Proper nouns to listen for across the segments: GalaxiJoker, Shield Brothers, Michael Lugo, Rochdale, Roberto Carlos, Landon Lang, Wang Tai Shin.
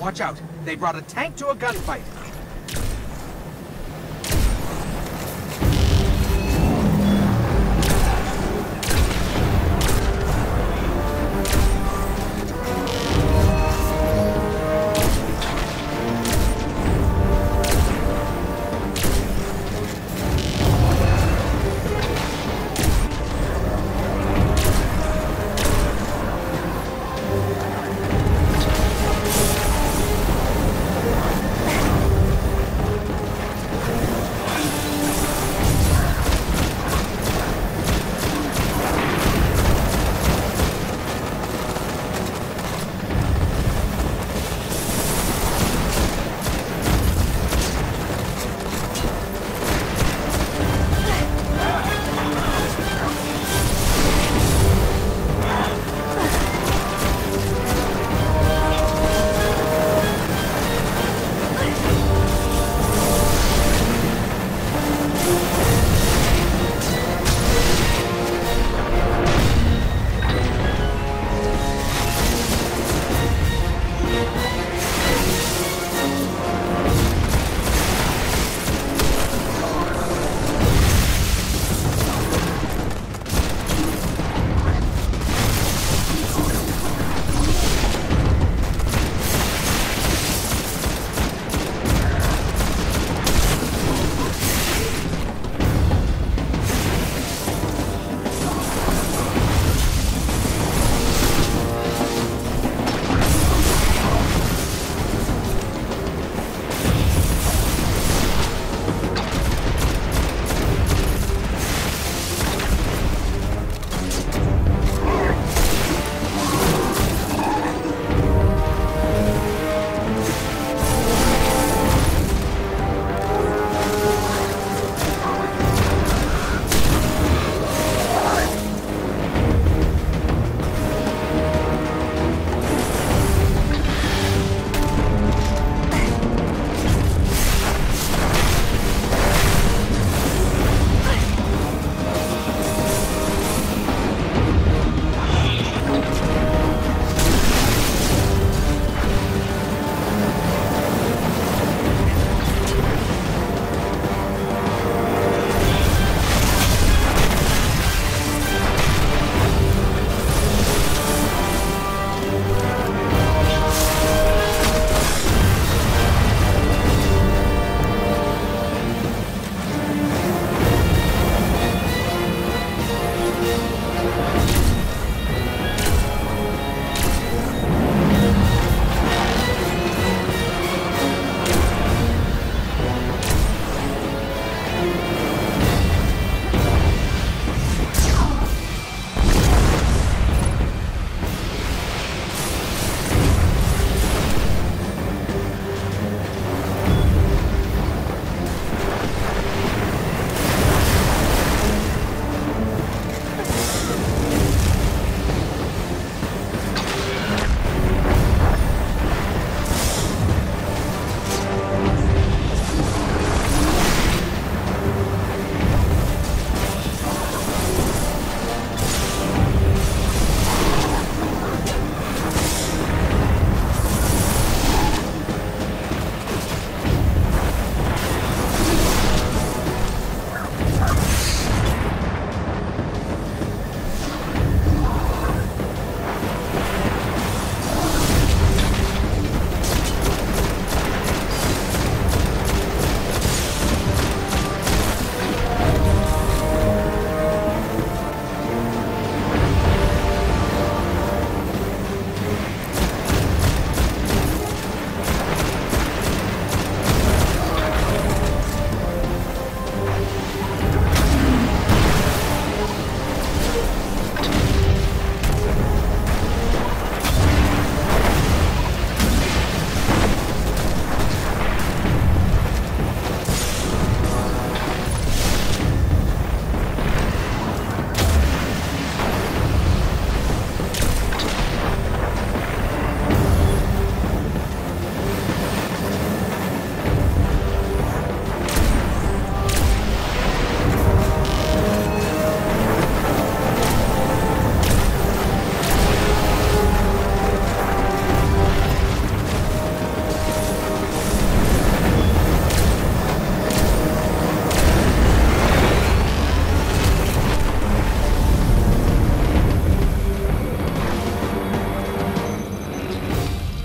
Watch out! They brought a tank to a gunfight!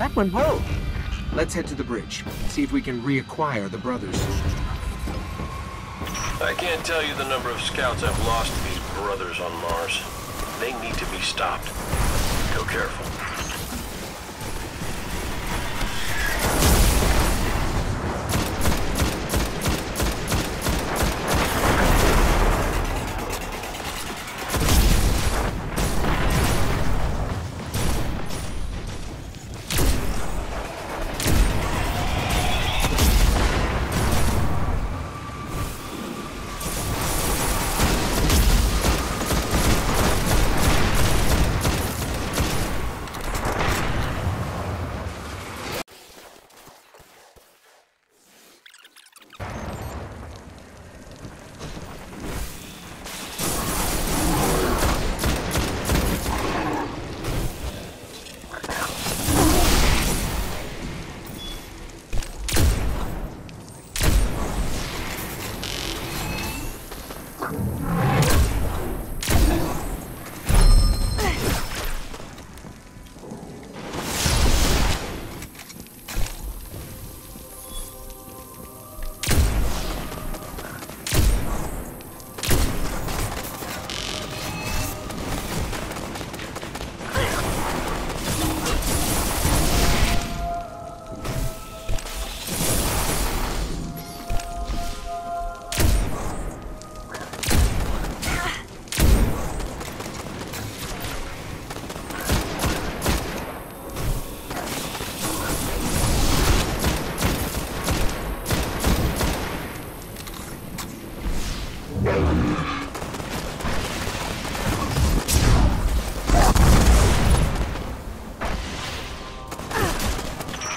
That went well. Let's head to the bridge, see if we can reacquire the brothers. I can't tell you the number of scouts I've lost to these brothers on Mars. They need to be stopped. Go careful.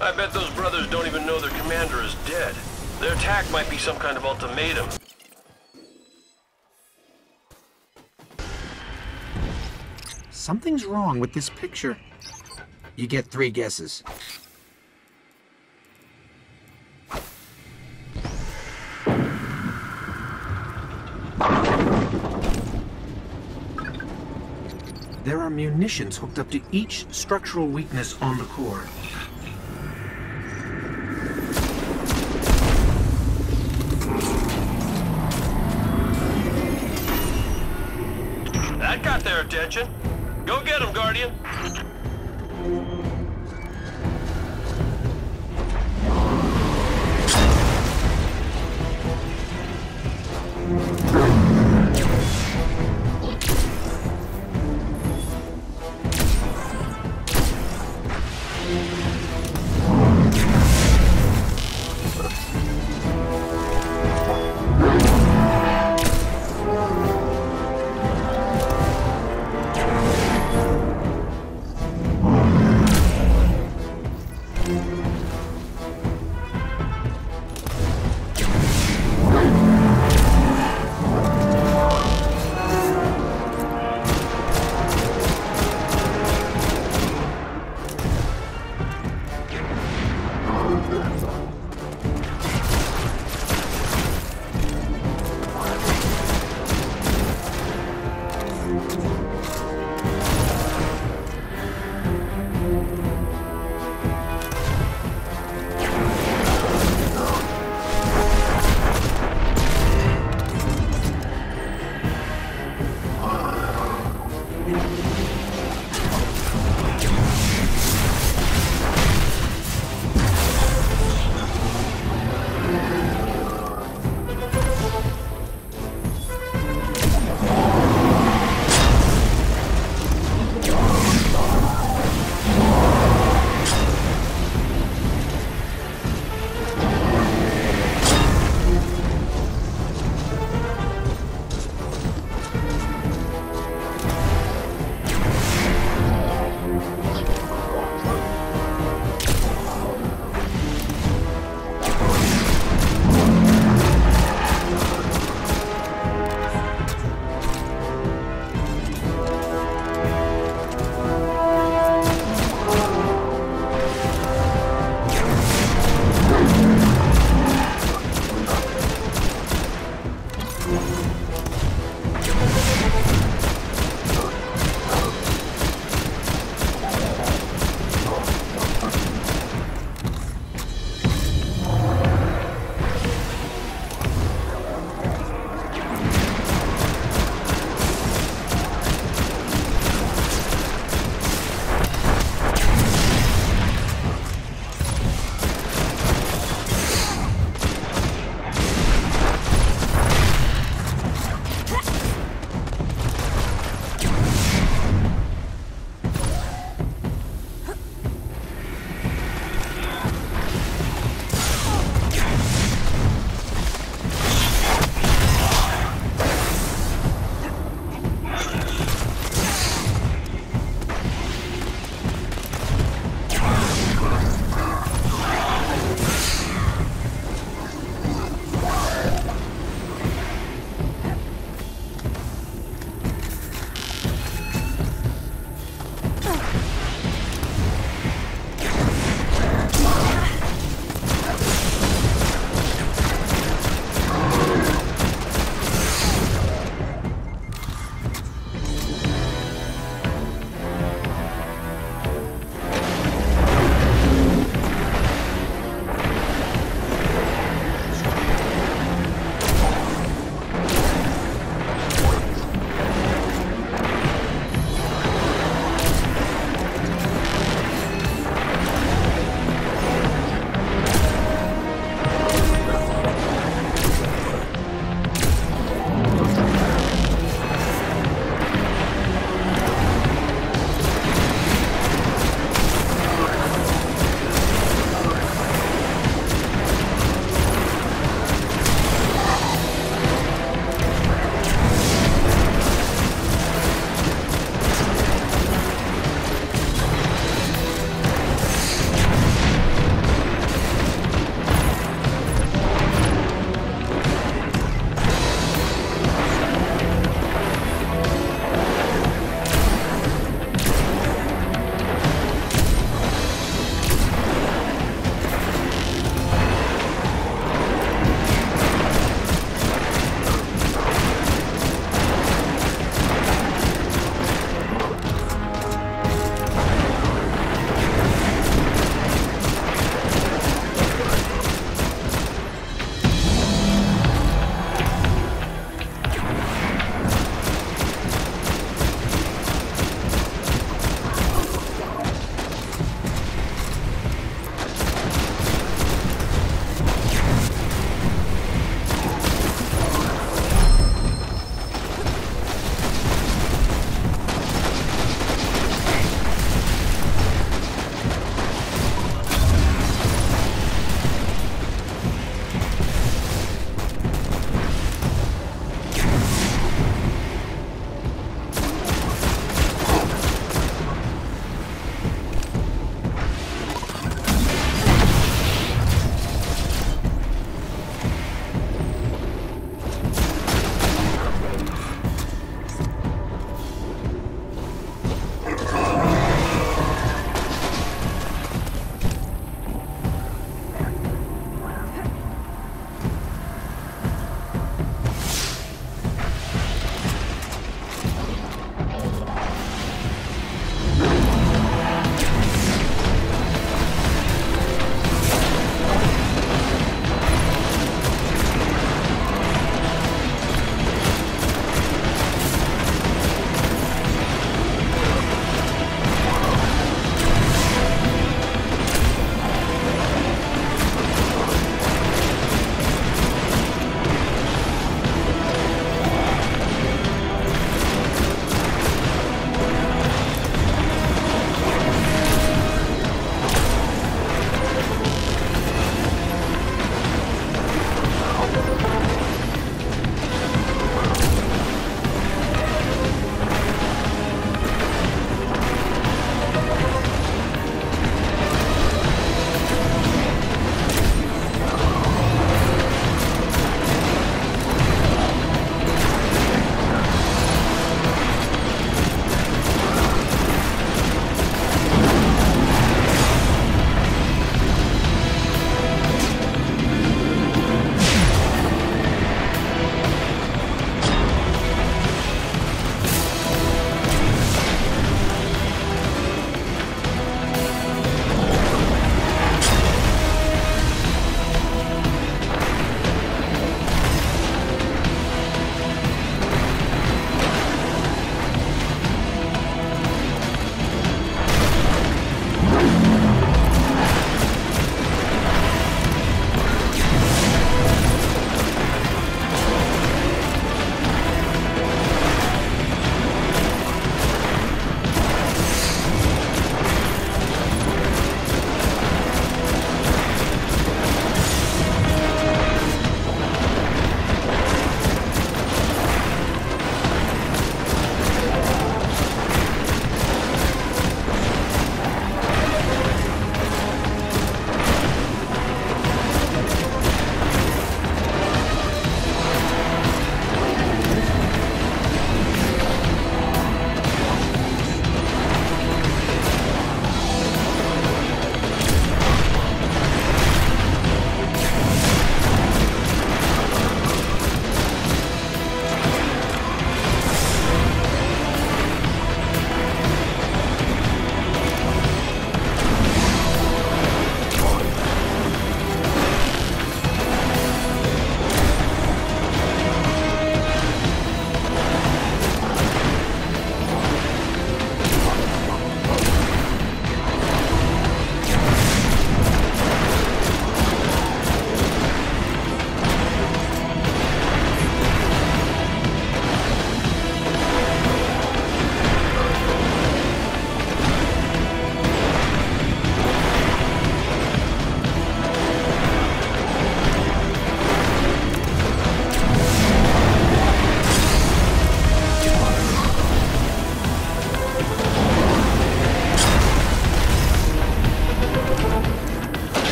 I bet those brothers don't even know their commander is dead. Their attack might be some kind of ultimatum. Something's wrong with this picture. You get 3 guesses. There are munitions hooked up to each structural weakness on the core. That got their attention. Go get them, Guardian.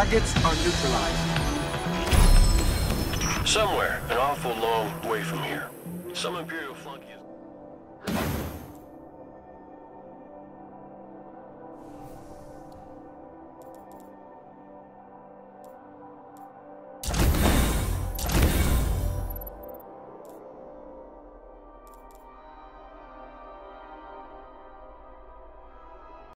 Targets are neutralized. Somewhere, an awful long way from here. Some Imperial flunky is...